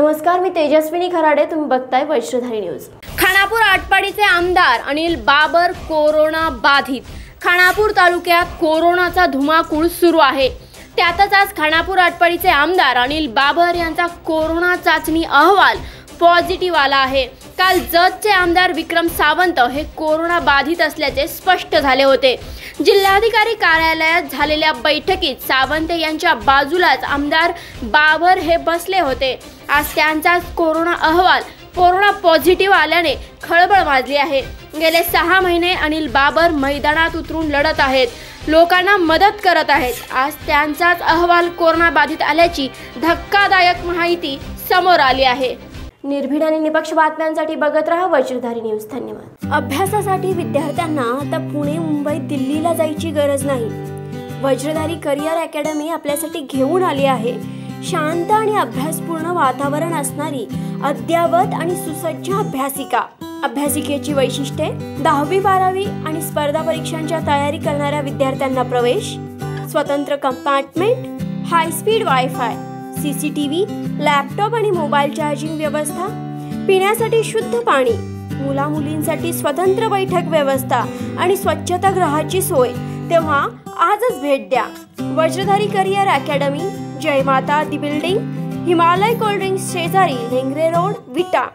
नमस्कार, मी तेजस्विनी खराडे, तुम्ही बघताय वज्रधारी न्यूज़। खानापुर आटपाडीचे आमदार अनिल बाबर कोरोना बाधित। खानापूर तालुक्यात कोरोनाचा धुमाकूळ सुरू आहे। त्यातच आज खानापूर आटपाडीचे आमदार अनिल बाबर यांचा कोरोना चाचणी अहवाल पॉझिटिव्ह आला आहे। काल जतचे आमदार विक्रम सावंत हे कोरोना बाधित असल्याचे स्पष्ट झाले होते। जिल्हाधिकारी कार्यालयात झालेल्या बैठकीत सावंत यांच्या बाजूलाच आमदार बाबर हे बसले होते। आज त्यांचा कोरोना अहवाल पॉझिटिव्ह आल्याने खळबळ माजली आहे। गेले 6 महिने अनिल बाबर मैदानात उतरून लढत आहेत, लोकांना मदत करत आहेत। आज त्यांचाच अहवाल कोरोना बाधित आल्याची धक्कादायक माहिती समोर आली आहे। निर्भीड आणि निपक्ष बातम्यांसाठी बघत रहा वज्रधारी न्यूज। धन्यवाद। अभ्यासासाठी विद्यार्थ्यांना आता पुणे, मुंबई, दिल्लीला जायची गरज नाही। वज्रधारी करियर अकेमी आपल्यासाठी घेऊन आली आहे शांत आणि अभ्यासपूर्ण वातावरण असणारी अद्यावत आणि सुसज्ज अभ्यासिका। अभ्यासिकेची वैशिष्ट्ये: 10वी 12वी आणि स्पर्धा परीक्षांच्या तयारी करणाऱ्या विद्यार्थ्यांना प्रवेश, स्वतंत्र compartment, high speed wifi, CCTV, laptop आणि मोबाईल चार्जिंग व्यवस्था, पिण्यासाठी शुद्ध पाणी, मुला मुलींसाठी स्वतंत्र बैठक व्यवस्था आणि स्वच्छतागृहाची सोय। तेव्हा आजच भेट द्या वज्रधारी career academy, Jai Mata Di building, Himalaya cold drinks शेजारी, लेंगरे रोड, विटा।